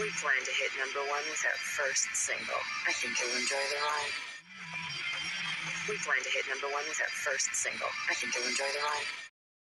We plan to hit #1 with our first single. I think you'll enjoy the ride. We plan to hit #1 with our first single. I think you'll enjoy the ride.